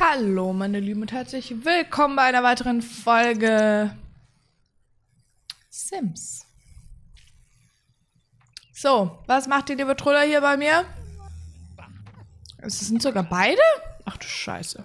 Hallo meine Lieben und herzlich willkommen bei einer weiteren Folge Sims. So, was macht die liebe Trulla hier bei mir? Es sind sogar beide? Ach du Scheiße.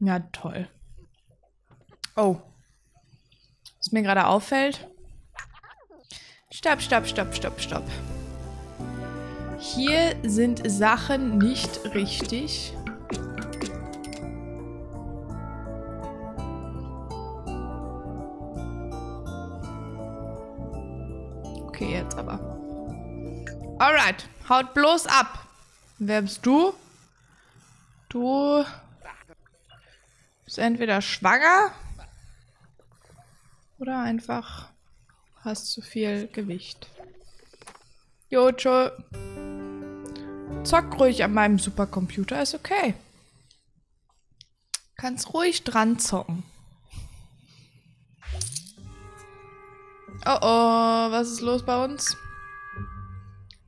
Ja, toll. Oh. Was mir gerade auffällt. Stopp, stopp, stopp, stopp, stopp. Hier sind Sachen nicht richtig. Okay, jetzt aber. Alright, haut bloß ab. Wer bist du? Du bist entweder schwanger oder einfach hast zu viel Gewicht. Jojo. Zock ruhig an meinem Supercomputer, ist okay. Kannst ruhig dran zocken. Oh oh, was ist los bei uns?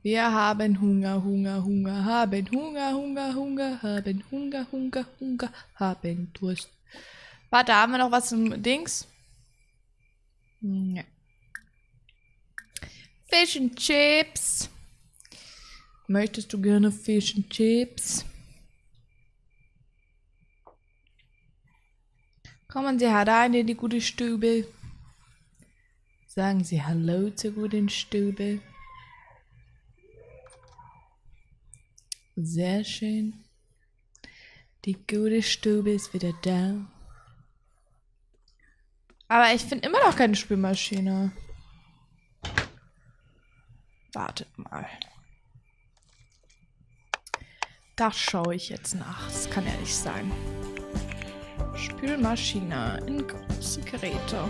Wir haben Hunger, Hunger, Hunger, haben Hunger, Hunger, Hunger, haben Hunger, Hunger, Hunger, haben Durst. Warte, haben wir noch was im Dings? Nee. Fish and Chips. Möchtest du gerne Fish and Chips? Kommen Sie herein in die gute Stube. Sagen Sie Hallo zur guten Stube. Sehr schön. Die gute Stube ist wieder da. Aber ich finde immer noch keine Spülmaschine. Wartet mal. Da schaue ich jetzt nach. Das kann ja nicht sein. Spülmaschine in große Geräte.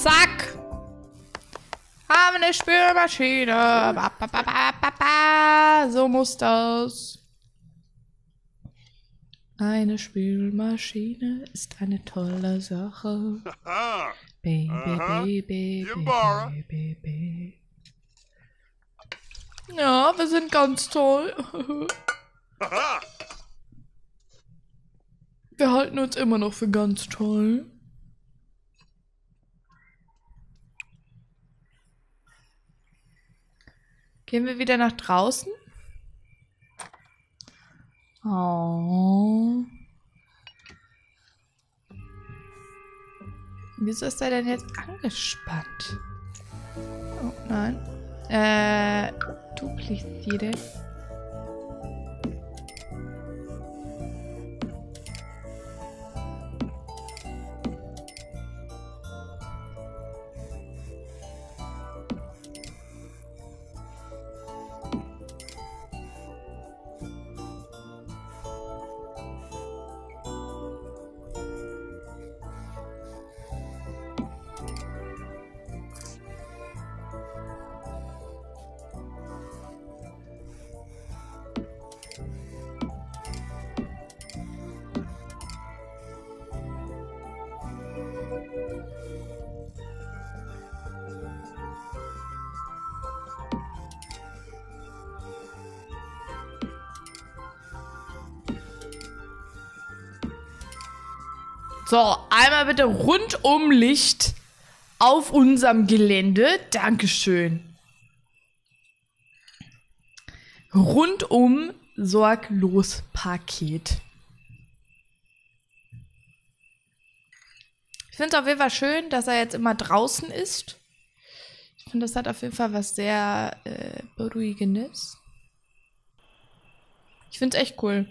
Zack! Haben eine Spülmaschine. Ba, ba, ba, ba, ba. So muss das. Eine Spülmaschine ist eine tolle Sache. Baby, baby, baby, baby. Ja, wir sind ganz toll. Wir halten uns immer noch für ganz toll. Gehen wir wieder nach draußen? Oh. Wieso ist er denn jetzt angespannt? Oh nein. Dupliziere. So, einmal bitte Rundumlicht auf unserem Gelände. Dankeschön. Rundum sorglos Paket. Ich finde es auf jeden Fall schön, dass er jetzt immer draußen ist. Ich finde, das hat auf jeden Fall was sehr Beruhigendes. Ich finde es echt cool.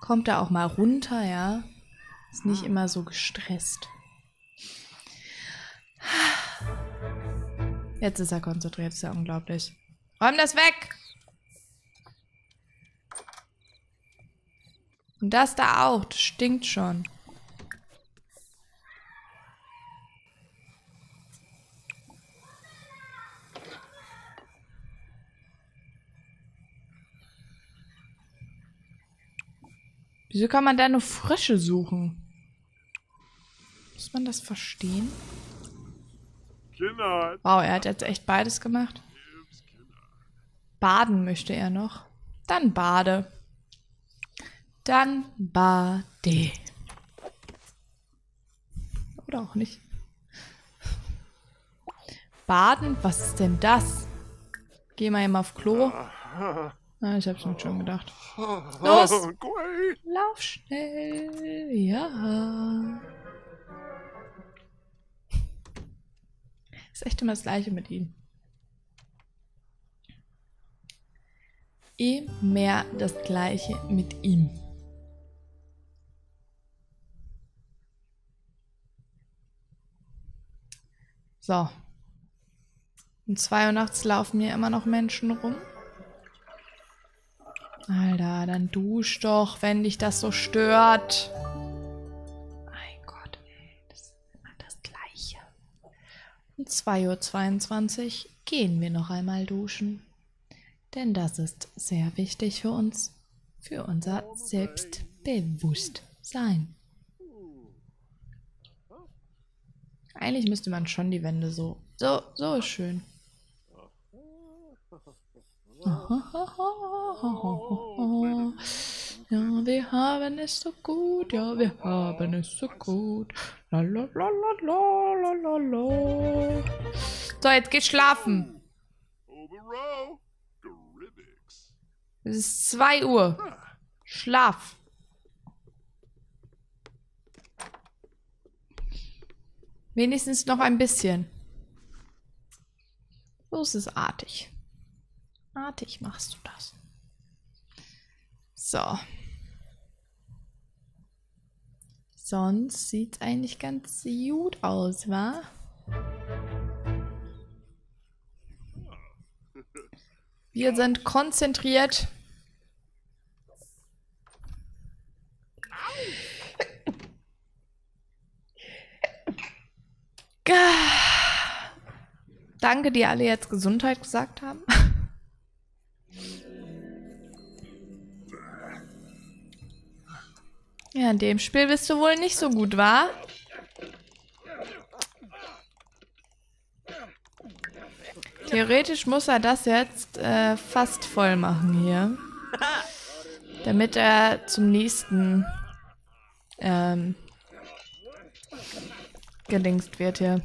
Kommt da auch mal runter, ja. Ist nicht immer so gestresst. Jetzt ist er konzentriert, ist ja unglaublich. Räum das weg! Und das da auch, das stinkt schon. Wieso kann man da nur Frösche suchen? Muss man das verstehen? Wow, er hat jetzt echt beides gemacht. Baden möchte er noch. Dann bade. Dann bade. Oder auch nicht. Baden? Was ist denn das? Geh mal eben auf Klo. Ah, ich hab's mir schon gedacht. Los! Lauf schnell! Ja! Ist echt immer das Gleiche mit ihm. Immer das Gleiche mit ihm. So. Um 2 Uhr nachts laufen mir immer noch Menschen rum. Alter, dann dusch doch, wenn dich das so stört. Mein Gott, das ist immer das Gleiche. Um 2:22 Uhr gehen wir noch einmal duschen. Denn das ist sehr wichtig für uns. Für unser Selbstbewusstsein. Eigentlich müsste man schon die Wände so ist schön. Ja, wir haben es so gut, ja, wir haben es so gut. La, la, la, la, la, la, la. So, jetzt geht's schlafen. Es ist 2 Uhr. Schlaf. Wenigstens noch ein bisschen. So ist es artig. Artig machst du das. So. Sonst sieht es eigentlich ganz gut aus, wa? Wir sind konzentriert. Danke, die alle jetzt Gesundheit gesagt haben. Ja, in dem Spiel bist du wohl nicht so gut, wa? Theoretisch muss er das jetzt fast voll machen hier. Damit er zum nächsten gedingst wird hier.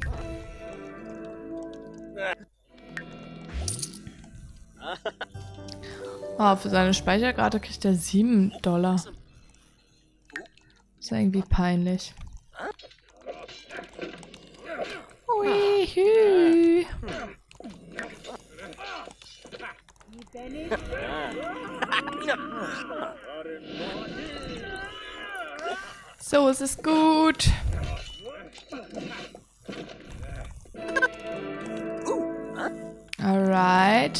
Oh, für seine Speicherkarte kriegt er $7. Ist ja irgendwie peinlich. Ui, hü. So, es ist gut. Alright.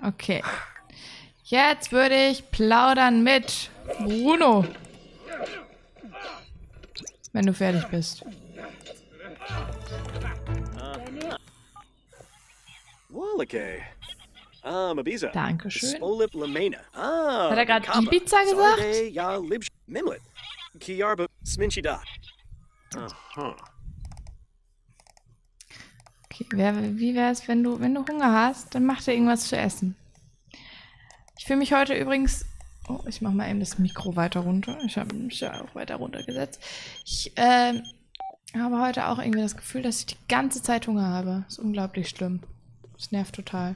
Okay. Jetzt würde ich plaudern mit Bruno. Wenn du fertig bist. Dankeschön. Hat er gerade Ibiza gesagt? Okay, wie wäre es, wenn du Hunger hast, dann mach dir irgendwas zu essen. Ich fühle mich heute übrigens... Oh, ich mache mal eben das Mikro weiter runter. Ich habe mich ja auch weiter runtergesetzt. Ich habe heute auch irgendwie das Gefühl, dass ich die ganze Zeit Hunger habe. Ist unglaublich schlimm. Das nervt total.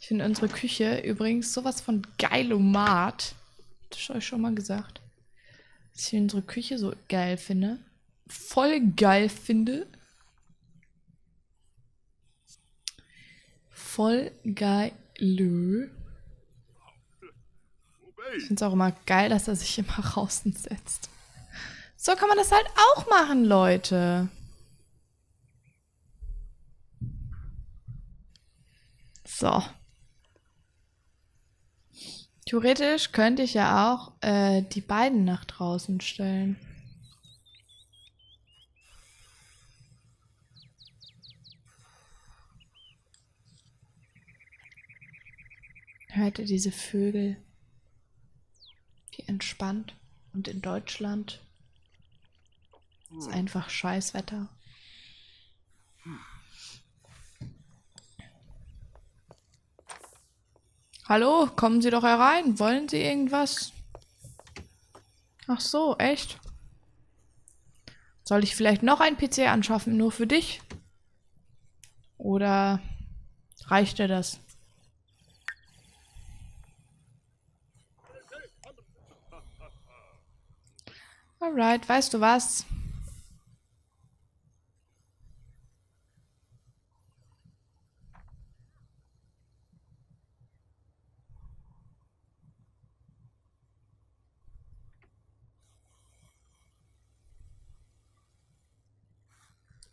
Ich finde unsere Küche übrigens sowas von geilomat. Das habe ich euch schon mal gesagt. Dass ich unsere Küche so geil finde. Voll geil finde. Voll geil. Ich finde es auch immer geil, dass er sich immer draußen setzt. So kann man das halt auch machen, Leute. So. Theoretisch könnte ich ja auch die beiden nach draußen stellen. hörte diese Vögel, wie entspannt. Und in Deutschland ist einfach Scheißwetter. Hallo, kommen Sie doch herein. Wollen Sie irgendwas? Ach so, echt? Soll ich vielleicht noch einen PC anschaffen, nur für dich? Oder reicht dir das? Alright, weißt du was?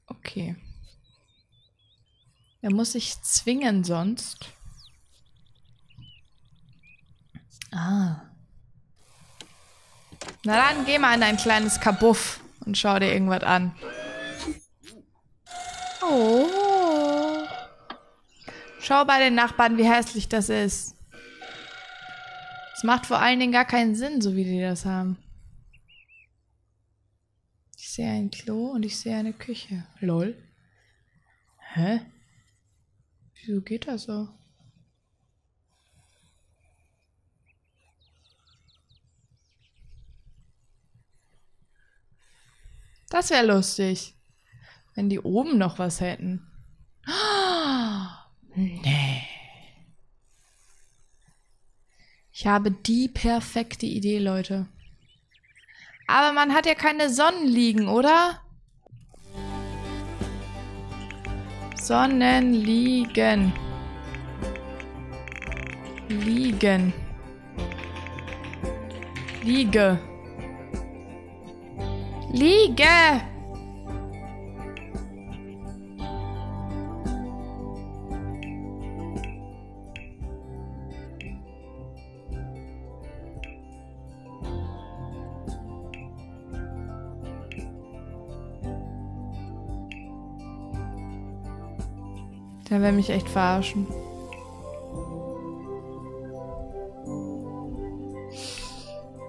Okay. Er muss sich zwingen sonst. Ah. Na dann, geh mal in dein kleines Kabuff und schau dir irgendwas an. Oh. Schau bei den Nachbarn, wie hässlich das ist. Es macht vor allen Dingen gar keinen Sinn, so wie die das haben. Ich sehe ein Klo und ich sehe eine Küche. Lol. Hä? Wieso geht das so? Das wäre lustig, wenn die oben noch was hätten. Nee. Ich habe die perfekte Idee, Leute. Aber man hat ja keine Sonnenliegen, oder? Sonnenliegen. Liegen. Liege. Liege! Der will mich echt verarschen.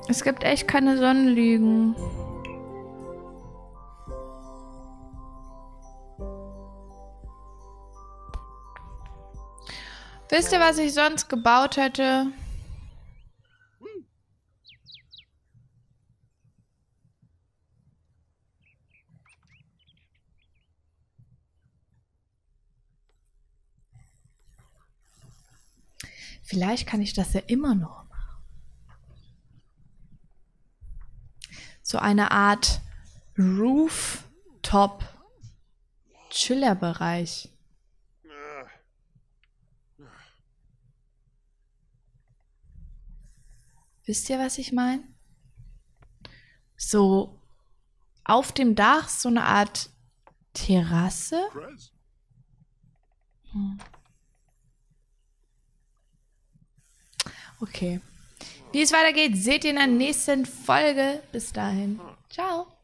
Es gibt echt keine Sonnenliegen. Wisst ihr, was ich sonst gebaut hätte? Vielleicht kann ich das ja immer noch machen. So eine Art Rooftop-Chiller-Bereich. Wisst ihr, was ich meine? So auf dem Dach so eine Art Terrasse. Hm. Okay. Wie es weitergeht, seht ihr in der nächsten Folge. Bis dahin. Ciao.